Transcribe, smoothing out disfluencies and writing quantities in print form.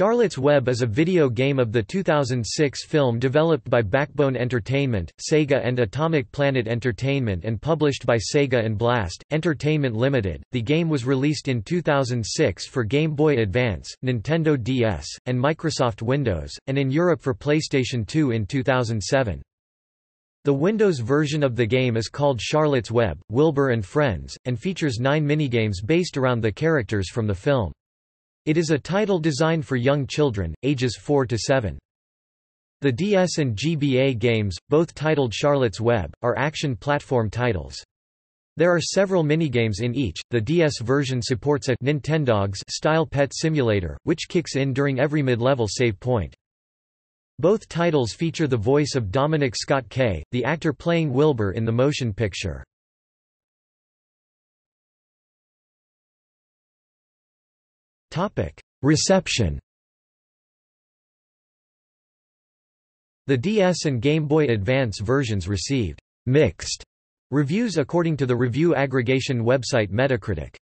Charlotte's Web is a video game of the 2006 film developed by Backbone Entertainment, Sega and Atomic Planet Entertainment and published by Sega and Blast! Entertainment Ltd. The game was released in 2006 for Game Boy Advance, Nintendo DS, and Microsoft Windows, and in Europe for PlayStation 2 in 2007. The Windows version of the game is called Charlotte's Web: Wilbur and Friends, and features 9 minigames based around the characters from the film. It is a title designed for young children, ages 4 to 7. The DS and GBA games, both titled Charlotte's Web, are action platform titles. There are several minigames in each. The DS version supports a Nintendogs style pet simulator, which kicks in during every mid-level save point. Both titles feature the voice of Dominic Scott Kay, the actor playing Wilbur in the motion picture. Reception. The DS and Game Boy Advance versions received mixed reviews according to the review aggregation website Metacritic.